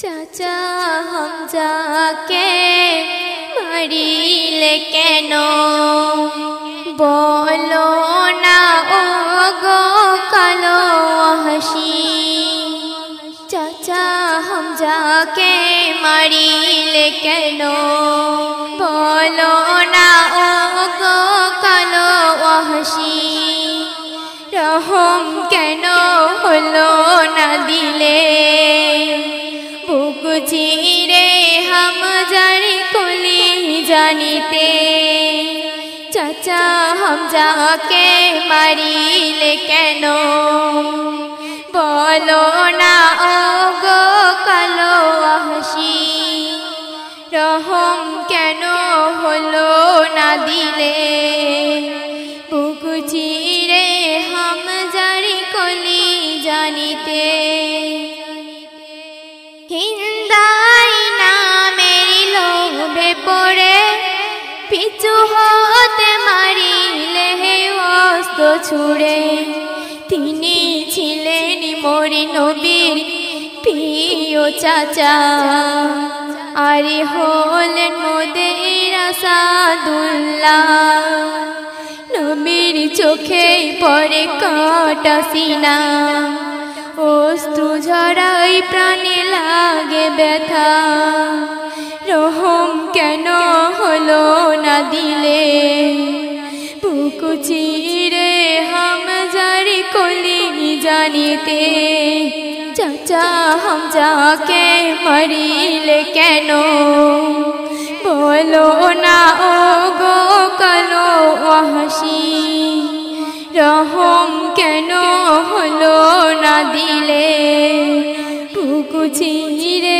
चाचा हम जाके मरिले केनो बोलो ना ओगो कालो हसी। चाचा हम जाके मरिले केनो बोलो ना ओगो कालो हसी। रहम केनो होलो ना दिले जीरे हम जारी कोली जानीते। चाचा हम जाके मारिले केनो बोलो ना ओगो कालो हसी। रहम केनो होलो ना दिले बुक जीरे हम जारी कोली जानीते। पिचु होते मारिले हे अस्त्र छुड़े। तिनी छिलेन मोर नबीर प्रिय चाचा। आरे होलेन मोदेर आसादुल्लाह। नबीर चोखे पड़े काटा सीना। अस्त्र झड़ाई प्राणे लागे व्यथा। रहम केनो होलो ना दिले बुक चिरे हम जारी कोली जानीते। चाचा हम जाके मरिले केनो बोलो ना ओगो कालो हसी। रहम केनो होलो ना दिले बुक चिरे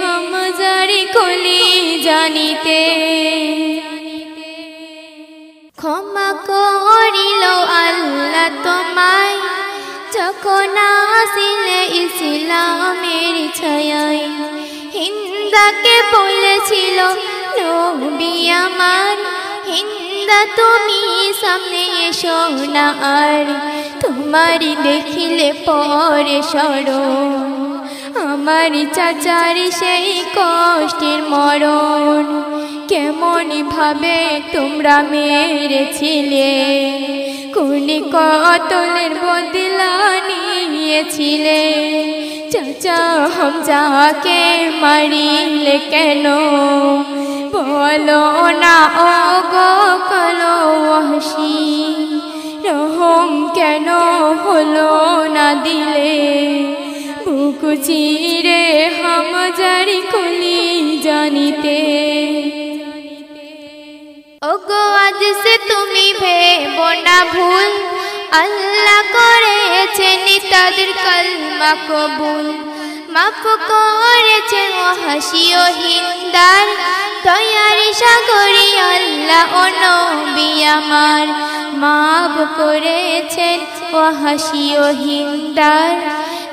हम जारी कोली जानीते। क्षमा करिलो आल्ला तोमाय जखन आसिले इस्लामेर छायाय। हिन्दाके बोलेछिलो नबी आमार हिन्दा तुमी सामने एसो ना आर। तोमारी देखिले परे सरो आमार चाचार सेई कष्टेर मरण। केमन भावे तुमरा मेरेछिले कोन कतलेर बदला नियेछिले। चाचा हम जाके मारिले केनो बोलो ना ओगो कालो हसी। रहम केनो होलो ना दिले बुक चिरे हम जारी कोली जानीते। ओगो आज से तुमी भेबो ना भूल अल्लाह करेछेन तादेर कलमा कबूल। माफ करेछे ओ हासी ओ हिन्दार दयार सागरे अल्लाह ओ नबी आमार। माफ करेछेन ओ हासी ओ हिन्दार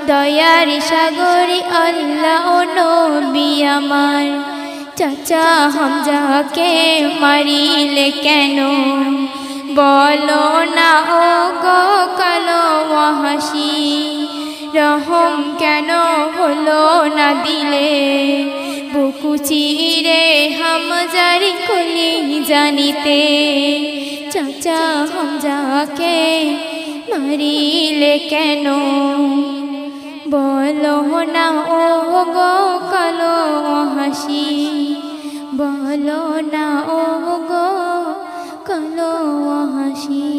दयार सागरे अल्लाह ओ नबी आमार। चाचा हम जाके मरिले केनो बोलो ना ओगो कालो हसी। रहम केनो होलो ना दिले बुक चिरे हम जारी कोली जानीते। चाचा हम जाके मरिले केनो बोलो ना ओगो कालो हसी। बोलो ना ओगो कालो हसी।